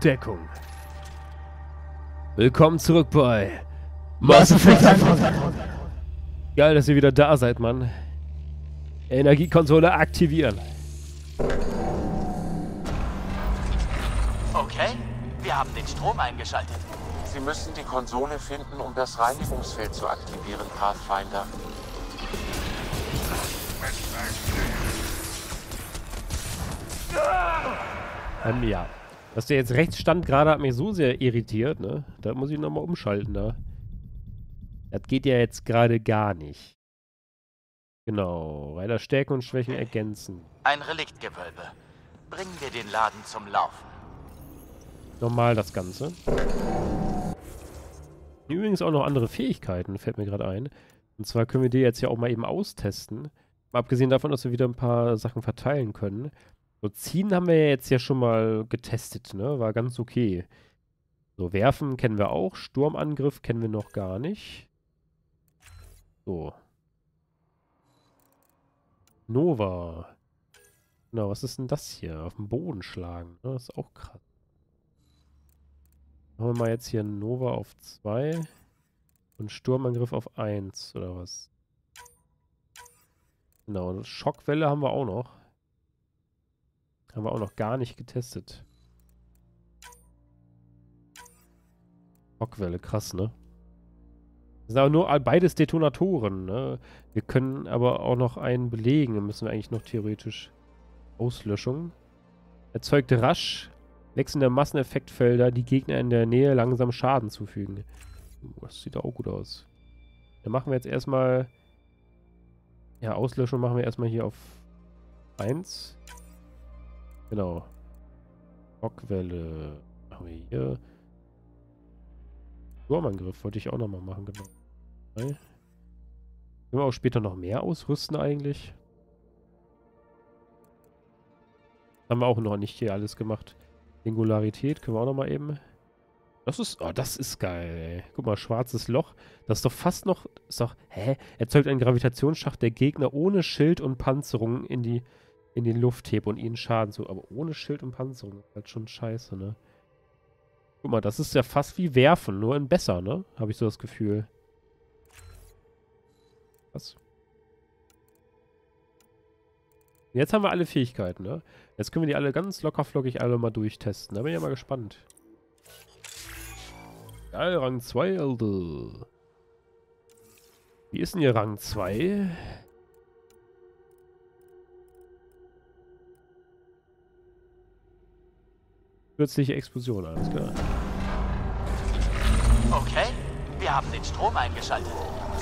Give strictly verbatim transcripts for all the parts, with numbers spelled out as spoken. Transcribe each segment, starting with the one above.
Deckung. Willkommen zurück bei Mass Effect. Geil, dass ihr wieder da seid, Mann. Energiekonsole aktivieren. Okay, wir haben den Strom eingeschaltet. Sie müssen die Konsole finden, um das Reinigungsfeld zu aktivieren, Pathfinder. Ähm, ja. Dass der jetzt rechts stand gerade, hat mich so sehr irritiert, ne? Da muss ich nochmal umschalten, da. Das geht ja jetzt gerade gar nicht. Genau. Weiter Stärken und Schwächen ergänzen. Ein Reliktgewölbe. Bringen wir den Laden zum Laufen. Nochmal das Ganze. Übrigens auch noch andere Fähigkeiten, fällt mir gerade ein. Und zwar können wir die jetzt ja auch mal eben austesten. Mal abgesehen davon, dass wir wieder ein paar Sachen verteilen können. So, ziehen haben wir ja jetzt ja schon mal getestet, ne? War ganz okay. So, werfen kennen wir auch. Sturmangriff kennen wir noch gar nicht. So. Nova. Genau, was ist denn das hier? Auf den Boden schlagen. Das ist auch krass. Machen wir mal jetzt hier Nova auf zwei und Sturmangriff auf eins, oder was? Genau, Schockwelle haben wir auch noch. Haben wir auch noch gar nicht getestet. Schockwelle, krass, ne? Das sind aber nur beides Detonatoren, ne? Wir können aber auch noch einen belegen, müssen wir eigentlich noch theoretisch. Auslöschung. Erzeugt rasch wechselnde Masseneffektfelder, die Gegner in der Nähe langsam Schaden zufügen. Oh, das sieht auch gut aus. Dann machen wir jetzt erstmal... Ja, Auslöschung machen wir erstmal hier auf eins. Genau. Schockwelle machen wir hier. Sturmangriff wollte ich auch nochmal machen, genau. Können wir auch später noch mehr ausrüsten eigentlich? Haben wir auch noch nicht hier alles gemacht. Singularität können wir auch nochmal eben. Das ist, oh, das ist geil, ey. Guck mal, schwarzes Loch. Das ist doch fast noch, ist doch, hä? Erzeugt einen Gravitationsschacht, der Gegner ohne Schild und Panzerung in die, in die Luft hebt und ihnen Schaden zu. Aber ohne Schild und Panzerung ist halt schon scheiße, ne? Guck mal, das ist ja fast wie Werfen, nur in besser, ne? Habe ich so das Gefühl. Was? Jetzt haben wir alle Fähigkeiten, ne? Jetzt können wir die alle ganz locker flockig alle mal durchtesten. Da bin ich ja mal gespannt. Geil, Rang zwei, Alter. Wie ist denn hier Rang zwei? Kürzliche Explosion, alles klar. Okay, wir haben den Strom eingeschaltet.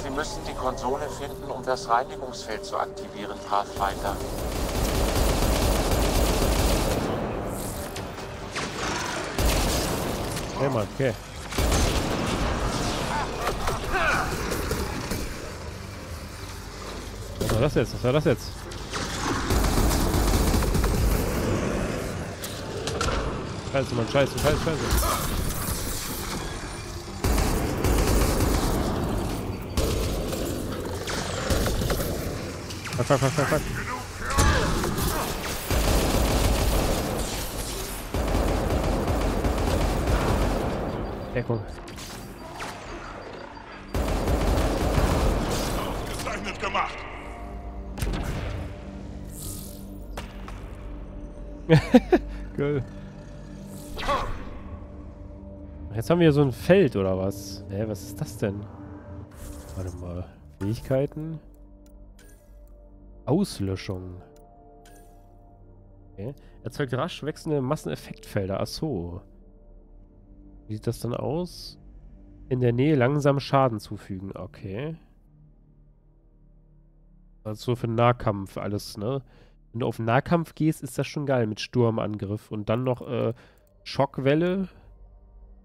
Sie müssen die Konsole finden, um das Reinigungsfeld zu aktivieren, Pathfinder. Hey Mann, okay. Was war das jetzt? Was war das jetzt? Scheiße, Mann, scheiße, scheiße, scheiße. Fuck, fuck, fuck, fuck. Deckung. Gezeichnet gemacht. Geil. Jetzt haben wir so ein Feld oder was? Hä, was ist das denn? Warte mal. Fähigkeiten. Auslöschung. Okay. Erzeugt rasch wechselnde Masseneffektfelder. Achso. Wie sieht das dann aus? In der Nähe langsam Schaden zufügen. Okay. Also für Nahkampf alles, ne? Wenn du auf Nahkampf gehst, ist das schon geil mit Sturmangriff. Und dann noch äh, Schockwelle.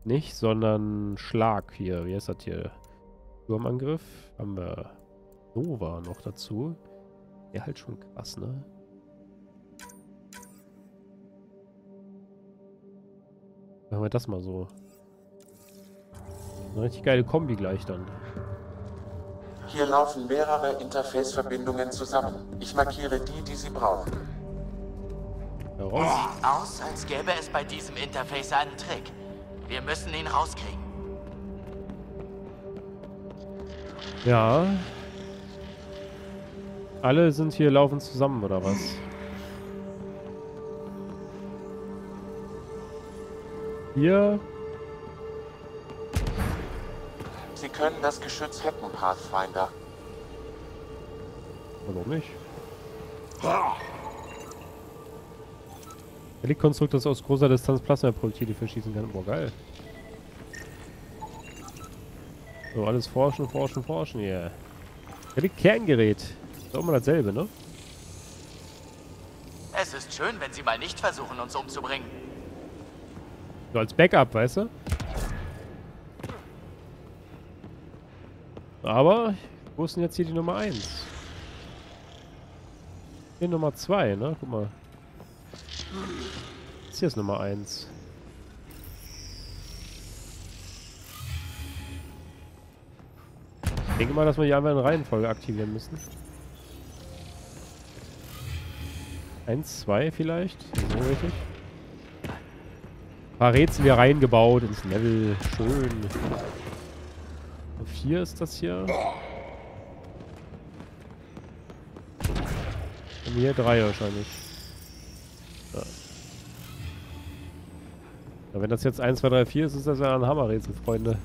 Nicht, sondern Schlag hier. Wie heißt das hier? Sturmangriff. Haben wir Nova noch dazu. Ja, halt schon krass, ne? Machen wir das mal so. Eine richtig geile Kombi gleich dann. Hier laufen mehrere Interface-Verbindungen zusammen. Ich markiere die, die Sie brauchen. Heraus. Sieht aus, als gäbe es bei diesem Interface einen Trick. Wir müssen ihn rauskriegen. Ja. Alle sind hier laufend zusammen, oder was? Hier. Sie können das Geschütz hacken, Pathfinder. Warum nicht? Der Reliktkonstrukt, das aus großer Distanz Plasma-Projektile verschießen kann. Boah, geil. So, alles forschen, forschen, forschen hier. Relikt-Kerngerät. Ist auch immer dasselbe, ne? Es ist schön, wenn sie mal nicht versuchen, uns umzubringen. So als Backup, weißt du? Aber, wo ist denn jetzt hier die Nummer eins? Hier Nummer zwei, ne? Guck mal. Das hier ist Nummer eins. Ich denke mal, dass wir die einfach in Reihenfolge aktivieren müssen. eins, zwei vielleicht? So richtig. Ein paar Rätsel hier reingebaut ins Level. Schön. vier ist das hier. Und hier drei wahrscheinlich. Ja. Ja, wenn das jetzt eins, zwei, drei, vier ist, ist das ja ein Hammerrätsel, Freunde.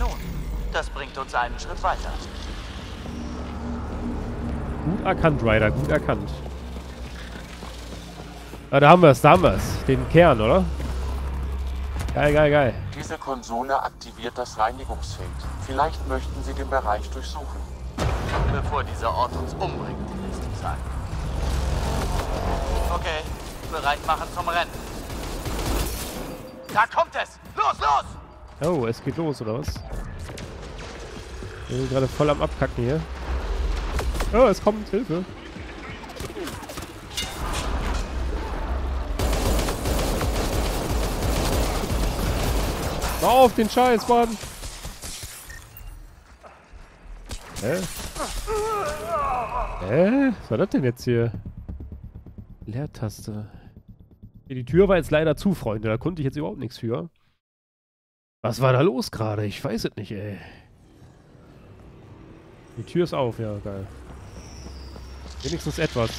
Nun, das bringt uns einen Schritt weiter. Gut erkannt, Ryder, gut erkannt. Ja, da haben wir es, da haben wir es. Den Kern, oder? Geil, geil, geil. Diese Konsole aktiviert das Reinigungsfeld. Vielleicht möchten Sie den Bereich durchsuchen. Bevor dieser Ort uns umbringt, willst du sagen. Okay, bereit machen zum Rennen. Da kommt es! Los, los! Oh, es geht los, oder was? Wir sind gerade voll am Abkacken hier. Oh, es kommt Hilfe. Mach auf den Scheiß, Mann! Hä? Hä? Was war das denn jetzt hier? Leertaste. Die Tür war jetzt leider zu, Freunde. Da konnte ich jetzt überhaupt nichts für. Was war da los gerade? Ich weiß es nicht, ey. Die Tür ist auf, ja, geil. Wenigstens etwas.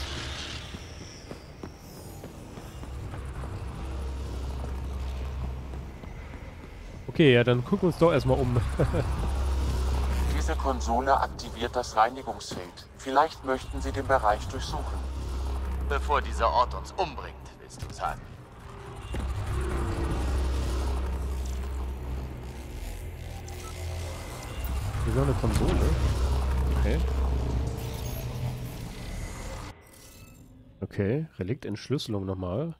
Okay, ja, dann gucken wir uns doch erstmal um. Diese Konsole aktiviert das Reinigungsfeld. Vielleicht möchten Sie den Bereich durchsuchen. Bevor dieser Ort uns umbringt, willst du sagen. Wie so eine Konsole? Okay. Okay, Reliktentschlüsselung nochmal.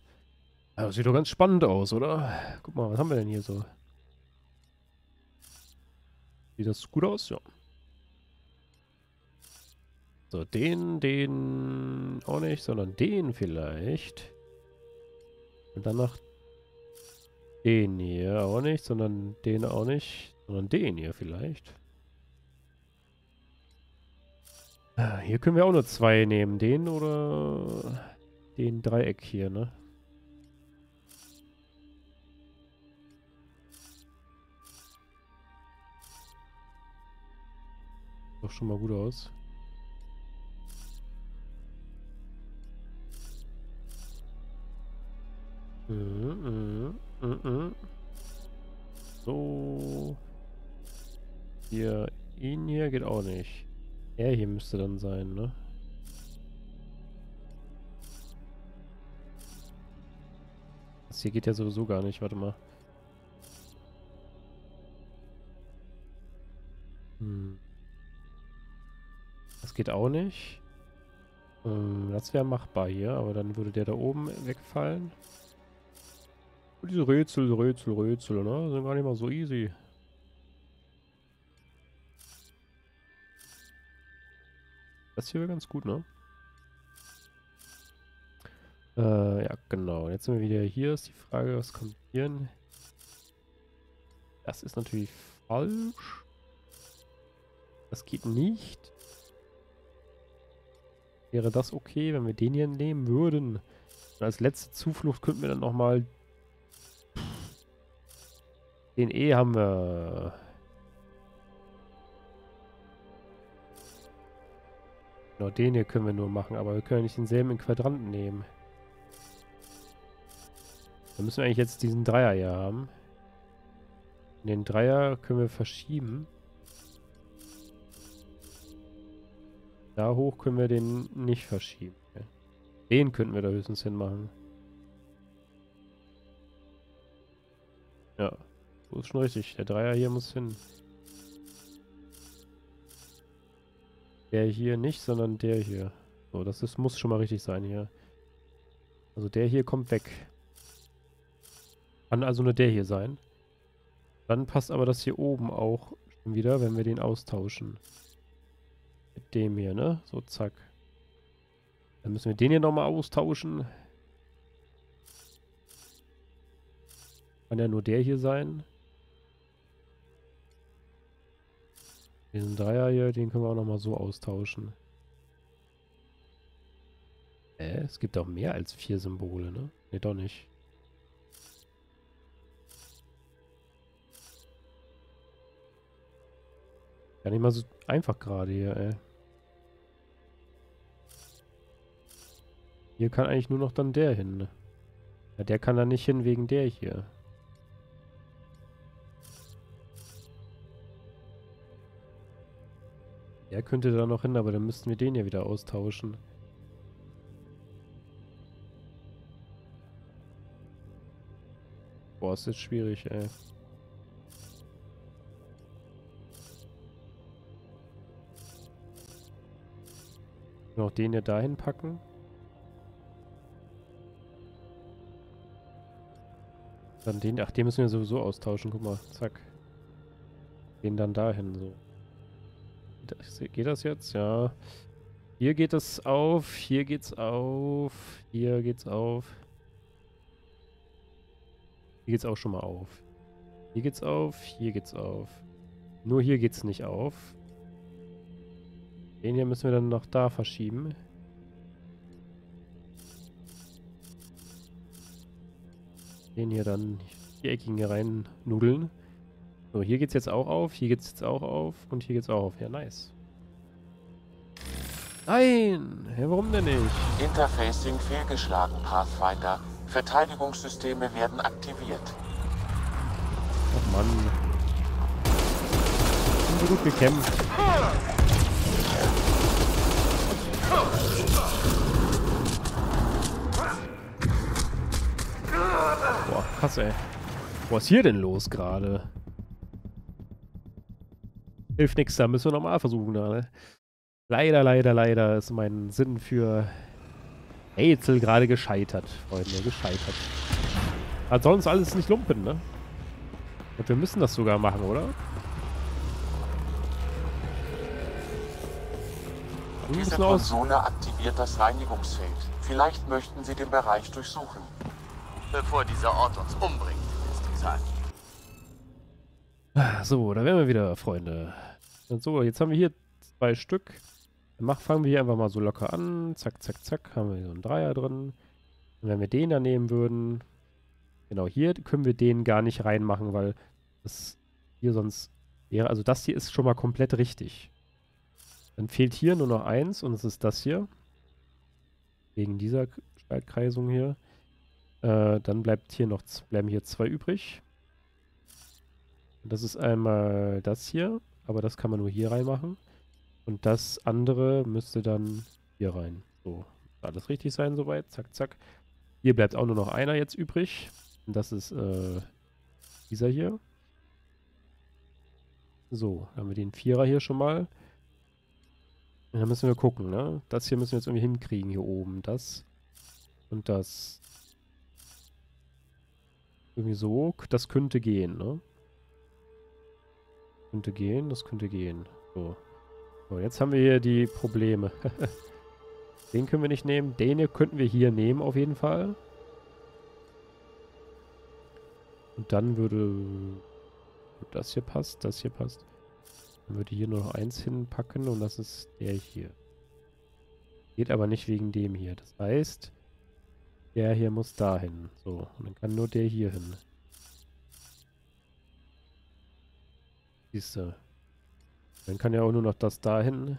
Das sieht doch ganz spannend aus, oder? Guck mal, was haben wir denn hier so? Sieht das gut aus? Ja. So, den, den auch nicht, sondern den vielleicht. Und danach den hier auch nicht, sondern den auch nicht, sondern den hier vielleicht. Ah, hier können wir auch nur zwei nehmen. Den oder den Dreieck hier, ne? Doch schon mal gut aus. Äh, äh, äh, äh. So. Hier, ihn hier geht auch nicht. Er hier müsste dann sein, ne? Das hier geht ja sowieso gar nicht, warte mal. Hm. Das geht auch nicht. Das wäre machbar hier, aber dann würde der da oben wegfallen. Und diese Rätsel, Rätsel, Rätsel, ne? Sind gar nicht mal so easy. Das hier wäre ganz gut, ne? Äh, ja, genau. Jetzt sind wir wieder hier. Ist die Frage, was kommt hier hin? Das ist natürlich falsch. Das geht nicht. Wäre das okay, wenn wir den hier nehmen würden? Und als letzte Zuflucht könnten wir dann nochmal... Den E haben wir... Genau, den hier können wir nur machen, aber wir können nicht denselben in Quadranten nehmen. Dann müssen wir eigentlich jetzt diesen Dreier hier haben. Den Dreier können wir verschieben. Da hoch können wir den nicht verschieben. Den könnten wir da höchstens hinmachen. Ja, so ist schon richtig. Der Dreier hier muss hin. Der hier nicht, sondern der hier. So, das ist, muss schon mal richtig sein hier. Also der hier kommt weg. Kann also nur der hier sein. Dann passt aber das hier oben auch schon wieder, wenn wir den austauschen. Mit dem hier, ne? So, zack. Dann müssen wir den hier nochmal austauschen. Kann ja nur der hier sein. Diesen Dreier hier, den können wir auch nochmal so austauschen. Äh, es gibt auch mehr als vier Symbole, ne? Ne, doch nicht. Gar nicht mal so einfach gerade hier, ey. Hier kann eigentlich nur noch dann der hin. Ja, der kann da nicht hin wegen der hier. Der könnte da noch hin, aber dann müssten wir den hier wieder austauschen. Boah, ist jetzt schwierig, ey. Noch den hier dahin packen. Dann den, ach, den müssen wir sowieso austauschen. Guck mal, zack. Den dann dahin, so. Das, geht das jetzt? Ja. Hier geht es auf, hier geht's auf, hier geht's auf. Hier geht's auch schon mal auf. Hier geht's auf, hier geht's auf. Nur hier geht's nicht auf. Den hier müssen wir dann noch da verschieben. Den hier dann die Eckigen hier rein nudeln. So, hier geht's jetzt auch auf, hier geht's jetzt auch auf und hier geht's auch auf. Ja, nice. Nein! Ja, warum denn nicht? Interfacing fehlgeschlagen, Pathfinder. Verteidigungssysteme werden aktiviert. Ach Mann. Ich bin so gut gekämpft. Boah, krass, ey. Was ist hier denn los gerade? Hilft nix, da müssen wir nochmal versuchen, da, ne? Leider, leider, leider ist mein Sinn für Rätsel gerade gescheitert, Freunde, gescheitert. Das soll uns alles nicht lumpen, ne? Und wir müssen das sogar machen, oder? Diese Konsole aktiviert das Reinigungsfeld. Vielleicht möchten Sie den Bereich durchsuchen. Bevor dieser Ort uns umbringt, ist die Zeit. So, da wären wir wieder, Freunde. Und so, jetzt haben wir hier zwei Stück. Dann fangen wir hier einfach mal so locker an. Zack, zack, zack. Haben wir hier so einen Dreier drin. Und wenn wir den da nehmen würden... Genau, hier können wir den gar nicht reinmachen, weil das hier sonst wäre... Also das hier ist schon mal komplett richtig. Dann fehlt hier nur noch eins und es ist das hier. Wegen dieser Spaltkreisung hier. Äh, dann bleibt hier noch, bleiben hier zwei übrig. Und das ist einmal das hier, aber das kann man nur hier reinmachen. Und das andere müsste dann hier rein. So, alles richtig sein soweit. Zack, zack. Hier bleibt auch nur noch einer jetzt übrig. Und das ist äh, dieser hier. So, haben wir den Vierer hier schon mal. Und dann müssen wir gucken, ne? Das hier müssen wir jetzt irgendwie hinkriegen, hier oben. Das und das. Irgendwie so. Das könnte gehen, ne? Könnte gehen, das könnte gehen. So. So, jetzt haben wir hier die Probleme. Den können wir nicht nehmen. Den hier könnten wir hier nehmen, auf jeden Fall. Und dann würde... Das hier passt, das hier passt. Würde hier nur noch eins hinpacken und das ist der hier. Geht aber nicht wegen dem hier. Das heißt, der hier muss dahin. So, und dann kann nur der hier hin. Siehst du. Dann kann ja auch nur noch das dahin.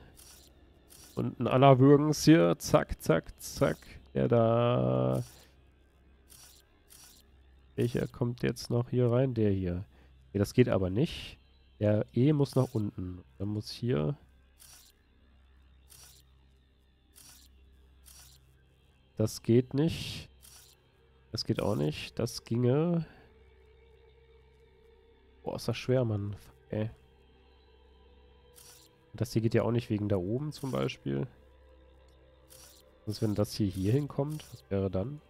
Und ein Allerwürgens hier. Zack, zack, zack. Der da. Welcher kommt jetzt noch hier rein? Der hier. Nee, das geht aber nicht. Der E muss nach unten. Dann muss hier. Das geht nicht. Das geht auch nicht. Das ginge. Boah, ist das schwer, Mann. Ey. Das hier geht ja auch nicht wegen da oben zum Beispiel. Was, wenn das hier hier hinkommt? Was wäre dann?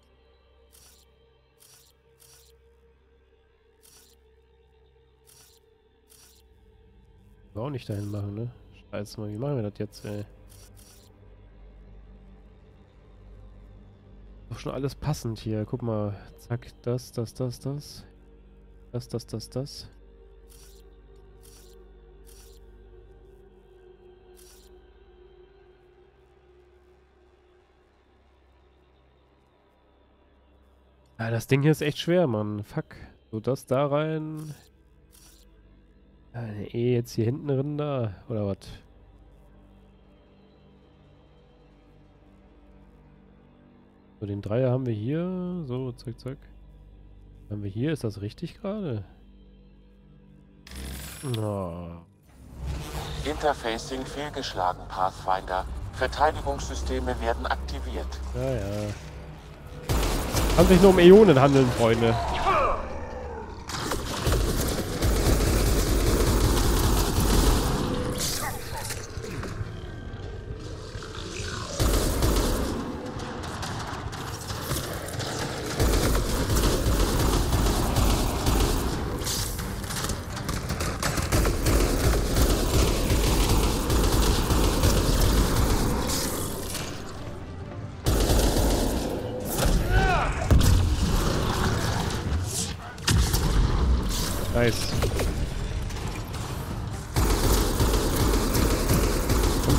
Auch nicht dahin machen, ne? Scheiße mal, wie machen wir das jetzt, ey? Doch schon alles passend hier. Guck mal. Zack, das, das, das, das. Das, das, das, das. Ja, das Ding hier ist echt schwer, Mann. Fuck. So, das da rein. Eine E jetzt hier hinten drin da, oder was? So, den Dreier haben wir hier. So, zack, zack. Haben wir hier, ist das richtig gerade? Oh. Interfacing fehlgeschlagen, Pathfinder. Verteidigungssysteme werden aktiviert. Naja. Ja. Kann sich nur um Äonen handeln, Freunde.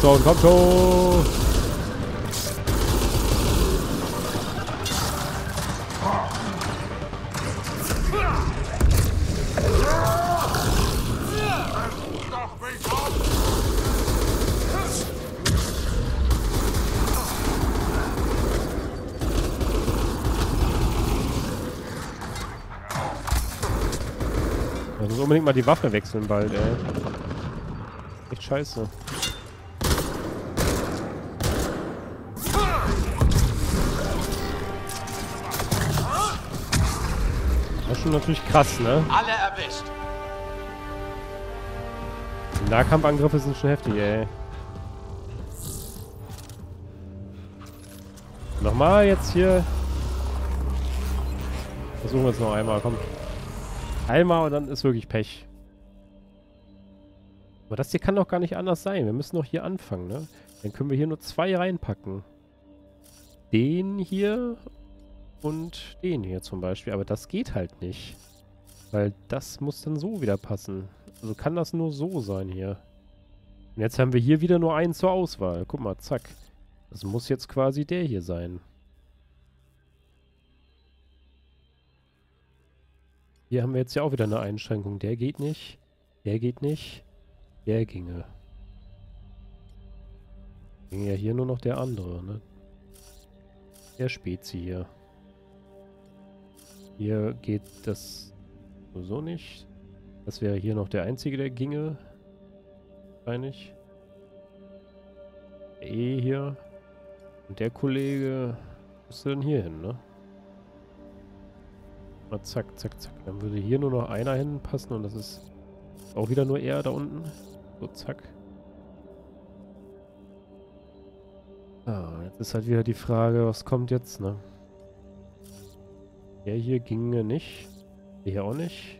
Komm schon, komm schon! Man muss unbedingt mal die Waffe wechseln bald, ey. Echt scheiße. Natürlich krass, ne? Alle erwischt. Die Nahkampfangriffe sind schon heftig, ey. Nochmal jetzt hier. Versuchen wir es noch einmal, komm. Einmal und dann ist wirklich Pech. Aber das hier kann doch gar nicht anders sein. Wir müssen doch hier anfangen, ne? Dann können wir hier nur zwei reinpacken. Den hier. Und den hier zum Beispiel. Aber das geht halt nicht. Weil das muss dann so wieder passen. Also kann das nur so sein hier. Und jetzt haben wir hier wieder nur einen zur Auswahl. Guck mal, zack. Das muss jetzt quasi der hier sein. Hier haben wir jetzt ja auch wieder eine Einschränkung. Der geht nicht. Der geht nicht. Der ginge. Ging ja hier nur noch der andere, ne? Der Spezi hier. Hier geht das sowieso nicht. Das wäre hier noch der einzige, der ginge. Wahrscheinlich. Der E hier. Und der Kollege müsste dann hier hin, ne? Na, zack, zack, zack. Dann würde hier nur noch einer hinpassen und das ist auch wieder nur er da unten. So, zack. Ah, jetzt ist halt wieder die Frage, was kommt jetzt, ne? Der hier ginge nicht. Der hier auch nicht.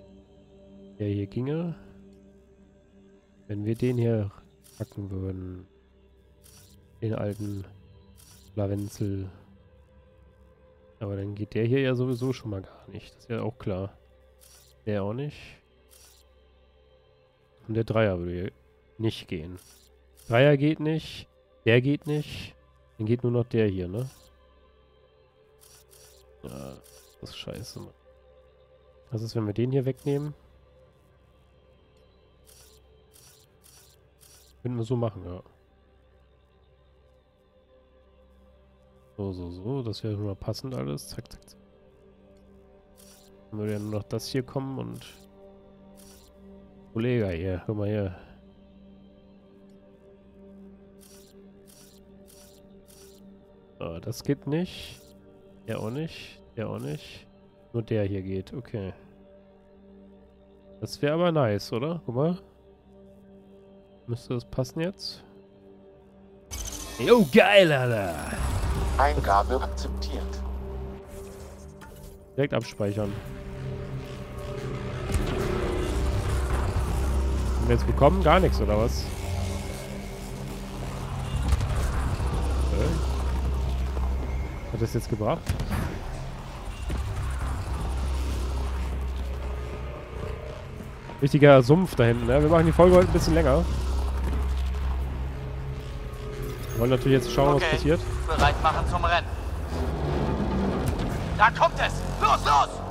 Der hier ginge. Wenn wir den hier packen würden. Den alten Lavenzel. Aber dann geht der hier ja sowieso schon mal gar nicht. Das ist ja auch klar. Der auch nicht. Und der Dreier würde hier nicht gehen. Dreier geht nicht. Der geht nicht. Dann geht nur noch der hier, ne? Ja, das ist scheiße. Was ist, wenn wir den hier wegnehmen? Können wir so machen, ja. So, so, so. Das wäre nur passend alles. Zack, zack, zack. Dann würde ja nur noch das hier kommen und... Kollege hier, hör mal her. So, das geht nicht. Der auch nicht. Der auch nicht. Nur der hier geht, okay. Das wäre aber nice, oder? Guck mal. Müsste das passen jetzt? Jo, geil, Alter! Eingabe akzeptiert. Direkt abspeichern. Haben wir jetzt bekommen? Gar nichts, oder was? Okay. Hat das jetzt gebracht? Richtiger Sumpf da hinten, ne? Wir machen die Folge heute ein bisschen länger. Wir wollen natürlich jetzt schauen, okay, was passiert. Bereit machen zum Rennen. Da kommt es! Los, los!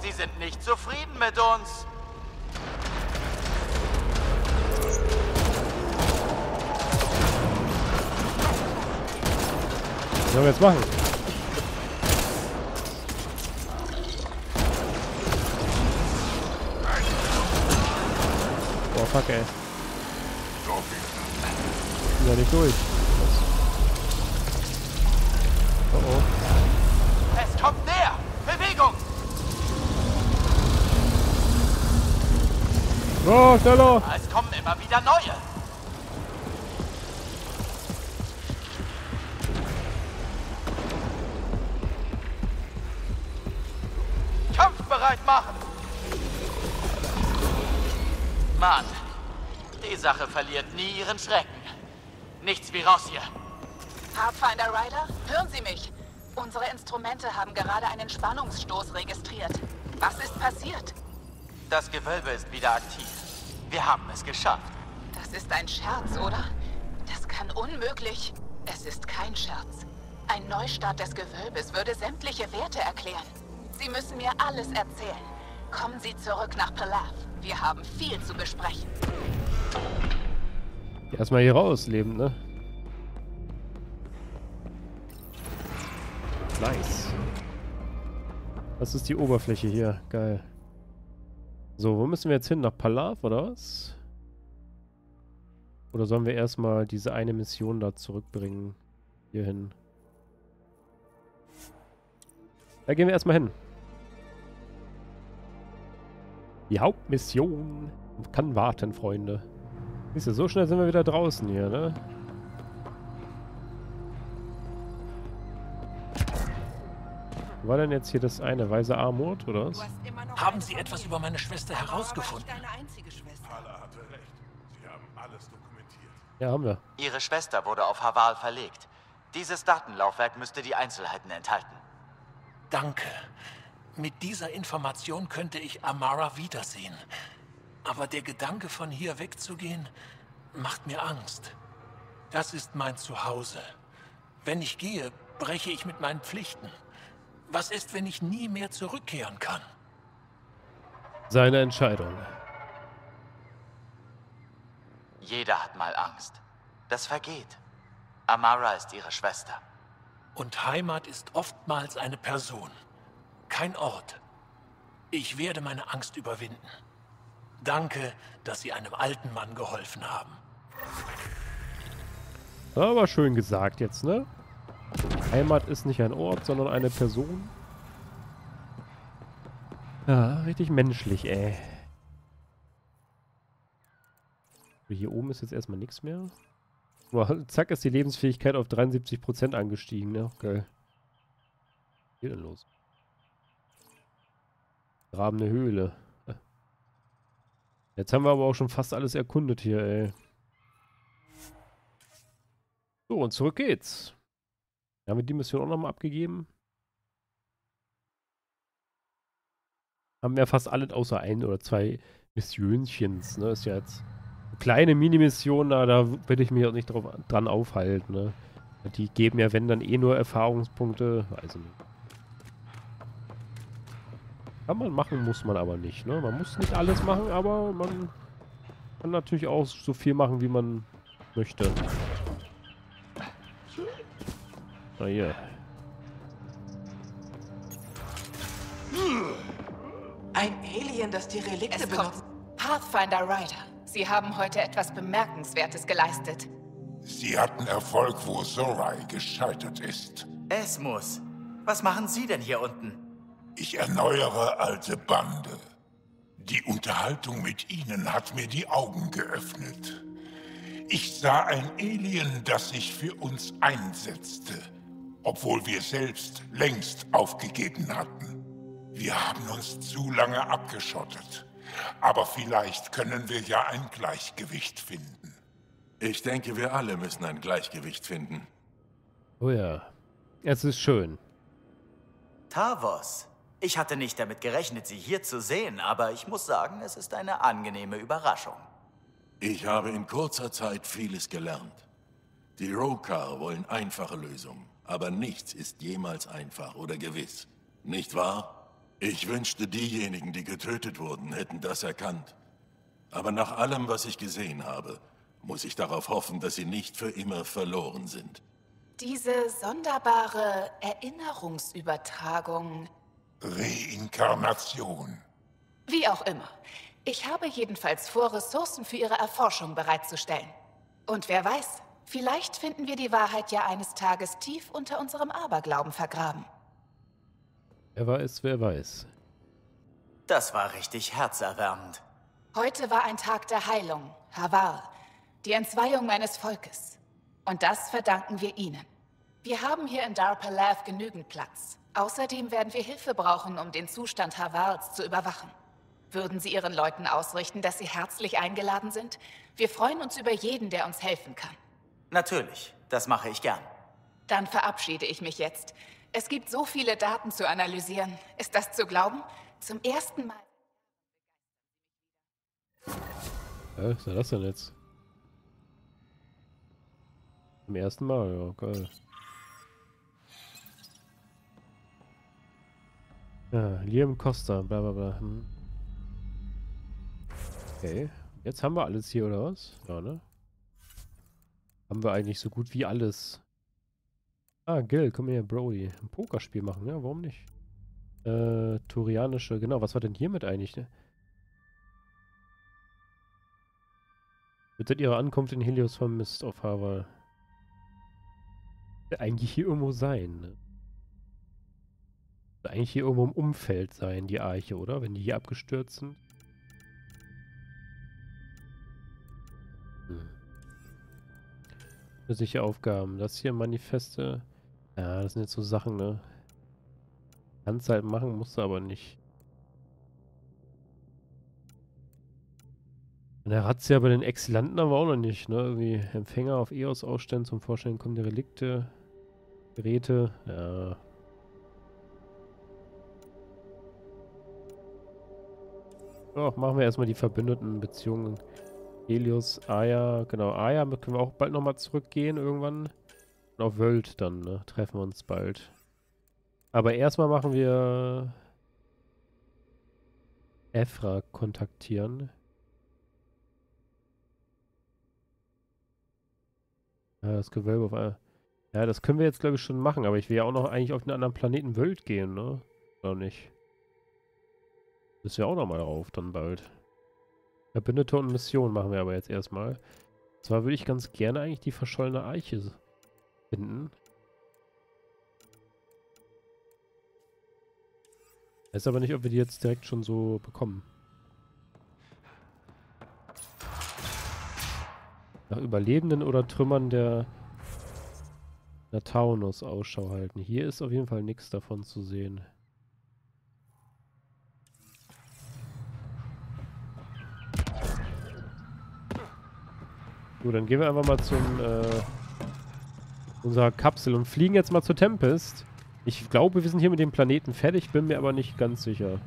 Sie sind nicht zufrieden mit uns. Was sollen wir jetzt machen? Fuck, ey. Ich bin da nicht durch. Oh oh. Es kommt näher! Bewegung! Oh, schneller! Es kommen immer wieder neue! Kampfbereit machen! Mann! Die Sache verliert nie ihren Schrecken. Nichts wie raus hier. Pathfinder Ryder, hören Sie mich. Unsere Instrumente haben gerade einen Spannungsstoß registriert. Was ist passiert? Das Gewölbe ist wieder aktiv. Wir haben es geschafft. Das ist ein Scherz, oder? Das kann unmöglich. Es ist kein Scherz. Ein Neustart des Gewölbes würde sämtliche Werte erklären. Sie müssen mir alles erzählen. Kommen Sie zurück nach Pelaav. Wir haben viel zu besprechen. Erstmal hier raus, lebend, ne? Nice. Das ist die Oberfläche hier. Geil. So, wo müssen wir jetzt hin? Nach Palaf, oder was? Oder sollen wir erstmal diese eine Mission da zurückbringen? Hier hin. Da gehen wir erstmal hin. Die Hauptmission kann warten, Freunde. Siehst du, so schnell sind wir wieder draußen hier, ne? Wo war denn jetzt hier das eine? Weiße Amurt, oder was? Haben Sie etwas über meine Schwester herausgefunden? Paula hatte recht. Sie haben alles dokumentiert. Ja, haben wir. Ihre Schwester wurde auf Havarl verlegt. Dieses Datenlaufwerk müsste die Einzelheiten enthalten. Danke. Mit dieser Information könnte ich Amara wiedersehen. Aber der Gedanke, von hier wegzugehen, macht mir Angst. Das ist mein Zuhause. Wenn ich gehe, breche ich mit meinen Pflichten. Was ist, wenn ich nie mehr zurückkehren kann? Seine Entscheidung. Jeder hat mal Angst. Das vergeht. Amara ist ihre Schwester. Und Heimat ist oftmals eine Person, kein Ort. Ich werde meine Angst überwinden. Danke, dass Sie einem alten Mann geholfen haben. Aber schön gesagt jetzt, ne? Heimat ist nicht ein Ort, sondern eine Person. Ja, richtig menschlich, ey. Hier oben ist jetzt erstmal nichts mehr. Boah, zack, ist die Lebensfähigkeit auf dreiundsiebzig Prozent angestiegen, ne? Geil. Was geht denn los? Grabende Höhle. Jetzt haben wir aber auch schon fast alles erkundet hier, ey. So, und zurück geht's. Haben wir die Mission auch nochmal abgegeben? Haben wir fast alles außer ein oder zwei Missionchens, ne? Ist ja jetzt kleine Minimissionen, da, da würde ich mich auch nicht drauf, dran aufhalten. Ne? Die geben ja, wenn, dann eh nur Erfahrungspunkte. Weiß nicht. Kann man machen, muss man aber nicht. Ne? Man muss nicht alles machen, aber man kann natürlich auch so viel machen, wie man möchte. Na ja. Ein Alien, das die Relikte benutzt. Pathfinder Ryder. Sie haben heute etwas Bemerkenswertes geleistet. Sie hatten Erfolg, wo Sorai gescheitert ist. Es muss. Was machen Sie denn hier unten? Ich erneuere alte Bande. Die Unterhaltung mit Ihnen hat mir die Augen geöffnet. Ich sah ein Alien, das sich für uns einsetzte, obwohl wir selbst längst aufgegeben hatten. Wir haben uns zu lange abgeschottet, aber vielleicht können wir ja ein Gleichgewicht finden. Ich denke, wir alle müssen ein Gleichgewicht finden. Oh ja, es ist schön. Taavos. Ich hatte nicht damit gerechnet, Sie hier zu sehen, aber ich muss sagen, es ist eine angenehme Überraschung. Ich habe in kurzer Zeit vieles gelernt. Die Roekaar wollen einfache Lösungen, aber nichts ist jemals einfach oder gewiss. Nicht wahr? Ich wünschte, diejenigen, die getötet wurden, hätten das erkannt. Aber nach allem, was ich gesehen habe, muss ich darauf hoffen, dass sie nicht für immer verloren sind. Diese sonderbare Erinnerungsübertragung... Reinkarnation. Wie auch immer. Ich habe jedenfalls vor, Ressourcen für Ihre Erforschung bereitzustellen. Und wer weiß, vielleicht finden wir die Wahrheit ja eines Tages tief unter unserem Aberglauben vergraben. Wer weiß, wer weiß. Das war richtig herzerwärmend. Heute war ein Tag der Heilung, Havarl, die Entzweiung meines Volkes. Und das verdanken wir Ihnen. Wir haben hier in Dar Pelaav genügend Platz. Außerdem werden wir Hilfe brauchen, um den Zustand Havarls zu überwachen. Würden Sie Ihren Leuten ausrichten, dass Sie herzlich eingeladen sind? Wir freuen uns über jeden, der uns helfen kann. Natürlich, das mache ich gern. Dann verabschiede ich mich jetzt. Es gibt so viele Daten zu analysieren. Ist das zu glauben? Zum ersten Mal... Was ist das denn jetzt? Zum ersten Mal, ja, geil. Ja, Liam Costa, bla bla bla. Hm. Okay, jetzt haben wir alles hier, oder was? Ja, ne? Haben wir eigentlich so gut wie alles. Ah, Gil, komm her, Brody. Ein Pokerspiel machen, ja, warum nicht? Äh, Turianische, genau, was war denn hiermit eigentlich, ne? Wird denn ihre Ankunft in Helios vermisst auf Havarl? Eigentlich hier irgendwo sein, ne? Eigentlich hier irgendwo im Umfeld sein, die Arche, oder? Wenn die hier abgestürzt sind. Hm. Sichere Aufgaben. Das hier Manifeste. Ja, das sind jetzt so Sachen, ne? Kannst halt machen, musst du aber nicht. Und der Razzia bei den Exilanten aber auch noch nicht, ne? Irgendwie Empfänger auf E O S ausstellen, zum Vorstellen kommen die Relikte, Geräte, ja. Doch, machen wir erstmal die verbündeten Beziehungen. Helios, Aya, genau. Aya können wir auch bald nochmal zurückgehen irgendwann. Und auf Wöld dann, ne? Treffen wir uns bald. Aber erstmal machen wir... Ephra kontaktieren. Ja, das Gewölbe auf Aya. Ja, das können wir jetzt, glaube ich, schon machen. Aber ich will ja auch noch eigentlich auf den anderen Planeten Wöld gehen, ne? Oder nicht? Müssen wir auch nochmal drauf, dann bald. Verbündete und Mission machen wir aber jetzt erstmal. Und zwar würde ich ganz gerne eigentlich die verschollene Eiche finden. Weiß aber nicht, ob wir die jetzt direkt schon so bekommen. Nach Überlebenden oder Trümmern der Natanus Ausschau halten. Hier ist auf jeden Fall nichts davon zu sehen. So, dann gehen wir einfach mal zu äh, unserer Kapsel und fliegen jetzt mal zur Tempest. Ich glaube, wir sind hier mit dem Planeten fertig, bin mir aber nicht ganz sicher.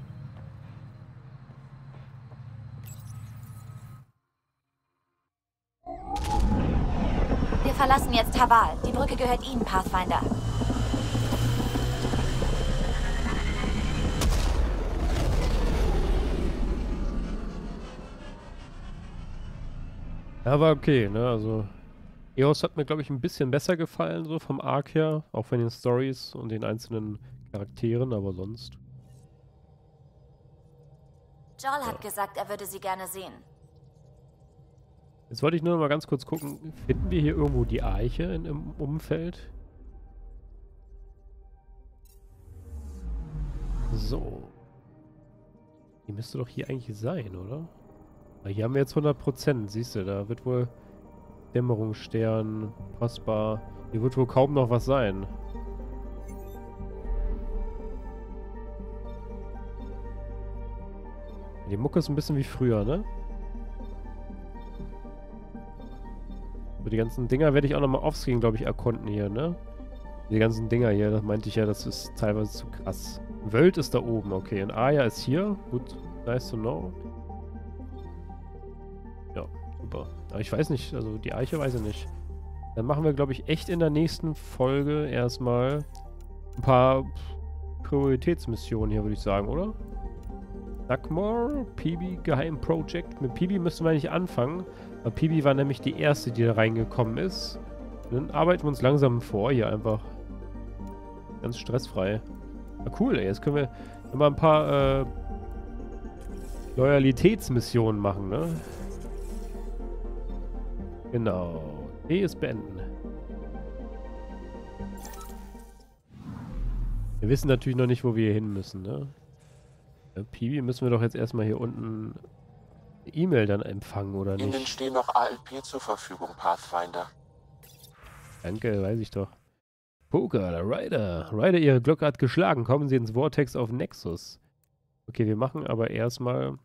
verlassen jetzt Havarl. Die Brücke gehört Ihnen, Pathfinder. Ja, war okay, ne? Also E O S hat mir, glaube ich, ein bisschen besser gefallen, so vom Arc her, auch von den Stories und den einzelnen Charakteren, aber sonst. Joel ja. hat gesagt, er würde sie gerne sehen. Jetzt wollte ich nur noch mal ganz kurz gucken, finden wir hier irgendwo die Eiche in, im Umfeld? So. Die müsste doch hier eigentlich sein, oder? Aber hier haben wir jetzt hundert Prozent, siehst du, da wird wohl Dämmerungsstern, Postbar, hier wird wohl kaum noch was sein. Die Mucke ist ein bisschen wie früher, ne? So, die ganzen Dinger werde ich auch nochmal offscreen, glaube ich, erkunden hier, ne? Die ganzen Dinger hier, das meinte ich ja, das ist teilweise zu krass. Wöld ist da oben, okay. Und Aya ist hier. Gut, nice to know. Ja, super. Aber ich weiß nicht, also die Eiche weiß ich nicht. Dann machen wir, glaube ich, echt in der nächsten Folge erstmal ein paar Prioritätsmissionen hier, würde ich sagen, oder? Duckmore, Peebee, Geheimprojekt. Mit Peebee müssen wir nicht anfangen. Weil Peebee war nämlich die erste, die da reingekommen ist. Und dann arbeiten wir uns langsam vor hier einfach. Ganz stressfrei. Na cool, ey. Jetzt können wir immer ein paar äh, Loyalitätsmissionen machen, ne? Genau. E ist beenden. Wir wissen natürlich noch nicht, wo wir hin müssen, ne? Peebee müssen wir doch jetzt erstmal hier unten E-Mail dann empfangen, oder nicht? Ihnen stehen noch A L P zur Verfügung, Pathfinder. Danke, weiß ich doch. Poker, der Ryder. Ryder, Ihre Glocke hat geschlagen. Kommen Sie ins Vortex auf Nexus. Okay, wir machen aber erstmal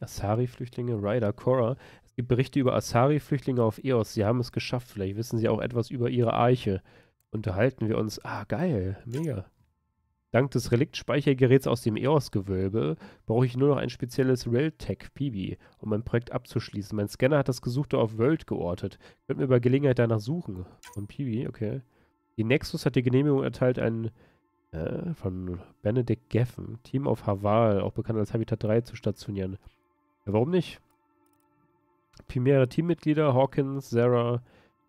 Asari-Flüchtlinge, Ryder, Cora. Es gibt Berichte über Asari-Flüchtlinge auf E O S. Sie haben es geschafft. Vielleicht wissen Sie auch etwas über Ihre Arche. Unterhalten wir uns. Ah, geil. Mega. Dank des Reliktspeichergeräts aus dem E O S-Gewölbe brauche ich nur noch ein spezielles Railtech-Peebee, um mein Projekt abzuschließen. Mein Scanner hat das Gesuchte auf World geortet. Könnt mir bei Gelegenheit danach suchen. Von Peebee, okay. Die Nexus hat die Genehmigung erteilt, einen äh, von Benedict Geffen, Team auf Havarl, auch bekannt als Habitat drei, zu stationieren. Ja, warum nicht? Primäre Teammitglieder, Hawkins, Sarah,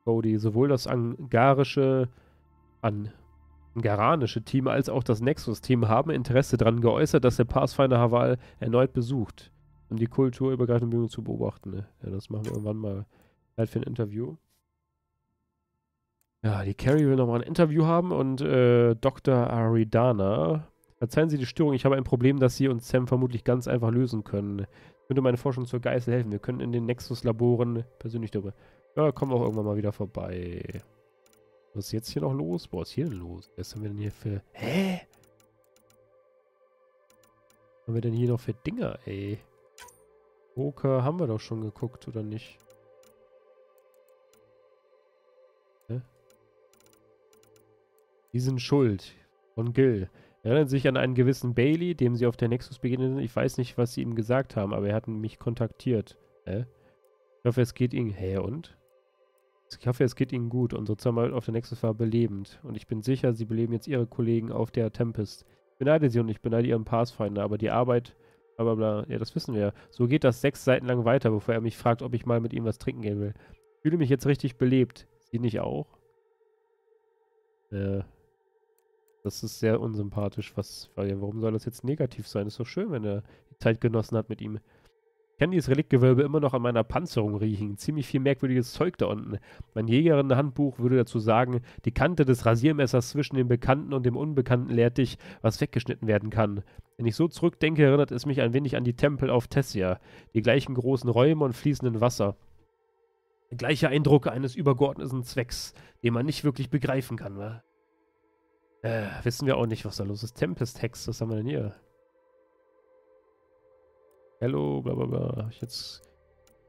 Cody, sowohl das angarische an... Garanische Team als auch das Nexus-Team haben Interesse daran geäußert, dass der Pathfinder Havarl erneut besucht, um die kulturübergreifende Bildung zu beobachten. Ja, das machen wir irgendwann mal halt für ein Interview. Ja, die Carrie will nochmal ein Interview haben und äh, Doktor Aridana. Verzeihen Sie die Störung, ich habe ein Problem, das Sie und Sam vermutlich ganz einfach lösen können. Ich könnte meine Forschung zur Geißel helfen. Wir können in den Nexus-Laboren persönlich darüber. Ja, kommen wir auch irgendwann mal wieder vorbei. Was ist jetzt hier noch los? Boah, was ist hier denn los? Was haben wir denn hier für... Hä? Was haben wir denn hier noch für Dinger, ey? Roekaar haben wir doch schon geguckt, oder nicht? Hä? Die sind schuld. Von Gil. Erinnern sich an einen gewissen Bailey, dem sie auf der Nexus begegnet sind. Ich weiß nicht, was sie ihm gesagt haben, aber er hat mich kontaktiert. Hä? Ich hoffe, es geht ihnen... Hä, und? Ich hoffe, es geht Ihnen gut. Unsere Zusammenarbeit auf der Nexus war belebend. Und ich bin sicher, Sie beleben jetzt Ihre Kollegen auf der Tempest. Ich beneide Sie und ich beneide Ihren Pathfinder, aber die Arbeit, bla bla bla, ja, das wissen wir. So geht das sechs Seiten lang weiter, bevor er mich fragt, ob ich mal mit ihm was trinken gehen will. Ich fühle mich jetzt richtig belebt. Sie nicht auch? Äh, das ist sehr unsympathisch. Was, warum soll das jetzt negativ sein? Ist doch schön, wenn er die Zeit genossen hat mit ihm. Ich kann dieses Reliktgewölbe immer noch an meiner Panzerung riechen. Ziemlich viel merkwürdiges Zeug da unten. Mein Jägerinnenhandbuch würde dazu sagen, die Kante des Rasiermessers zwischen dem Bekannten und dem Unbekannten lehrt dich, was weggeschnitten werden kann. Wenn ich so zurückdenke, erinnert es mich ein wenig an die Tempel auf Tessia. Die gleichen großen Räume und fließenden Wasser. Der gleiche Eindruck eines übergeordneten Zwecks, den man nicht wirklich begreifen kann. Ne? Äh, wissen wir auch nicht, was da los ist. Tempest-Hex, was haben wir denn hier? Hello, bla bla bla. Ich jetzt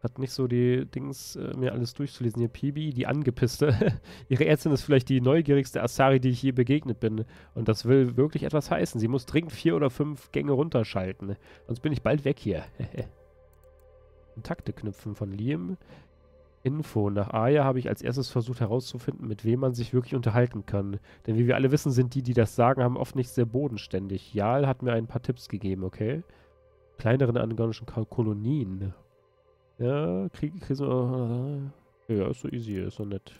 hat nicht so die Dings, äh, mir alles durchzulesen. Hier Peebee, die Angepisste. Ihre Ärztin ist vielleicht die neugierigste Asari, die ich je begegnet bin. Und das will wirklich etwas heißen. Sie muss dringend vier oder fünf Gänge runterschalten. Sonst bin ich bald weg hier. Kontakte knüpfen von Liam. Info. Nach Aya habe ich als erstes versucht herauszufinden, mit wem man sich wirklich unterhalten kann. Denn wie wir alle wissen, sind die, die das sagen, haben oft nicht sehr bodenständig. Jarl hat mir ein paar Tipps gegeben, okay? Kleineren angonischen Kolonien. Ja, krieg, krieg so, äh, ja, ist so easy, ist so nett.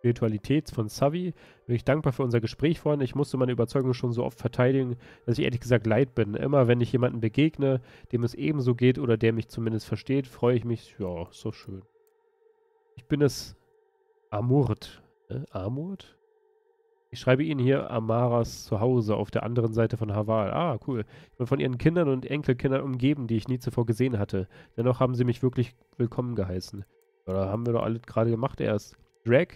Virtualität von Savi. Bin ich dankbar für unser Gespräch, Freunde. Ich musste meine Überzeugung schon so oft verteidigen, dass ich ehrlich gesagt leid bin. Immer, wenn ich jemanden begegne, dem es ebenso geht oder der mich zumindest versteht, freue ich mich. Ja, so schön. Ich bin es Amurt. Äh, Amurt? Ich schreibe Ihnen hier Amaras Zuhause auf der anderen Seite von Havarl. Ah, cool. Ich bin von ihren Kindern und Enkelkindern umgeben, die ich nie zuvor gesehen hatte. Dennoch haben sie mich wirklich willkommen geheißen. Oder haben wir doch alle gerade gemacht erst. Drag?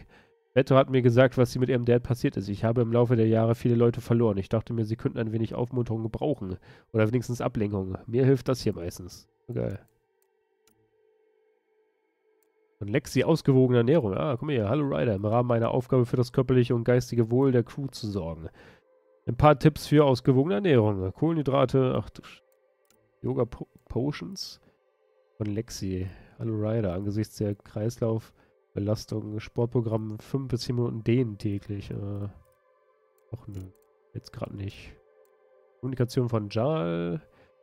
Beto hat mir gesagt, was sie mit ihrem Dad passiert ist. Ich habe im Laufe der Jahre viele Leute verloren. Ich dachte mir, sie könnten ein wenig Aufmunterung gebrauchen. Oder wenigstens Ablenkung. Mir hilft das hier meistens. Geil. Und Lexi, ausgewogene Ernährung. Ah, komm her. Hallo Ryder. Im Rahmen meiner Aufgabe für das körperliche und geistige Wohl der Crew zu sorgen. Ein paar Tipps für ausgewogene Ernährung. Kohlenhydrate. Ach du Sch... Yoga po Potions. Von Lexi. Hallo Ryder. Angesichts der Kreislauf... Belastung, Sportprogramm fünf bis zehn Minuten dehnen täglich. Äh, auch nö, jetzt gerade nicht. Kommunikation von Jarl.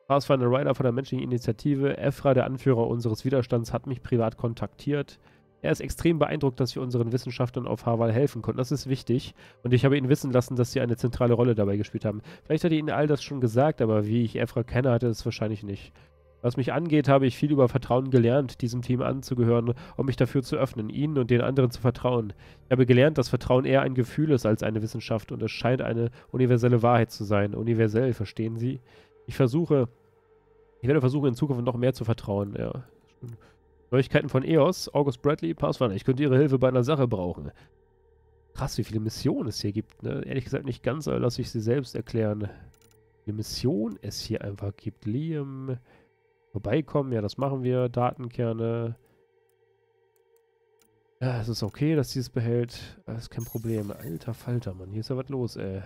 Pathfinder Ryder von der menschlichen Initiative. Ephra, der Anführer unseres Widerstands, hat mich privat kontaktiert. Er ist extrem beeindruckt, dass wir unseren Wissenschaftlern auf Havarl helfen konnten. Das ist wichtig. Und ich habe ihn wissen lassen, dass sie eine zentrale Rolle dabei gespielt haben. Vielleicht hat er ihnen all das schon gesagt, aber wie ich Ephra kenne, hatte es wahrscheinlich nicht. Was mich angeht, habe ich viel über Vertrauen gelernt, diesem Team anzugehören, um mich dafür zu öffnen, ihnen und den anderen zu vertrauen. Ich habe gelernt, dass Vertrauen eher ein Gefühl ist als eine Wissenschaft und es scheint eine universelle Wahrheit zu sein. Universell, verstehen Sie? Ich versuche, ich werde versuchen, in Zukunft noch mehr zu vertrauen, ja. Neuigkeiten von E O S, August Bradley, Pathfinder. Ich könnte Ihre Hilfe bei einer Sache brauchen. Krass, wie viele Missionen es hier gibt, ne? Ehrlich gesagt nicht ganz, aber lasse ich sie selbst erklären. Wie viele Missionen es hier einfach gibt. Liam... Vorbeikommen, ja, das machen wir. Datenkerne. Ja, es ist okay, dass sie es behält. Das ist kein Problem. Alter Falter, Mann. Hier ist ja was los, ey.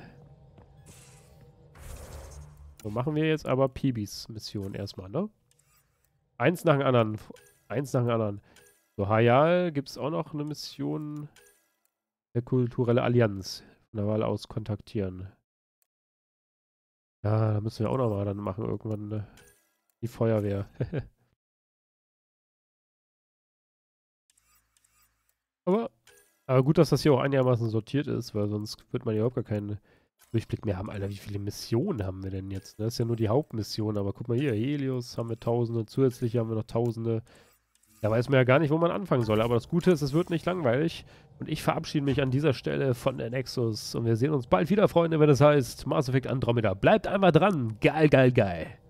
So, machen wir jetzt aber Peebees Mission erstmal, ne? Eins nach dem anderen. Eins nach dem anderen. So, Hayal gibt es auch noch eine Mission der kulturelle Allianz. Von der Wahl aus kontaktieren. Ja, da müssen wir auch noch mal dann machen irgendwann, ne? Die Feuerwehr. aber, aber gut, dass das hier auch einigermaßen sortiert ist, weil sonst wird man überhaupt gar keinen Durchblick mehr haben. Alter, wie viele Missionen haben wir denn jetzt? Das ist ja nur die Hauptmission, aber guck mal hier, Helios haben wir tausende, zusätzlich haben wir noch tausende. Da weiß man ja gar nicht, wo man anfangen soll, aber das Gute ist, es wird nicht langweilig. Und ich verabschiede mich an dieser Stelle von der Nexus und wir sehen uns bald wieder, Freunde, wenn es heißt Mass Effect Andromeda. Bleibt einfach dran. Geil, geil, geil.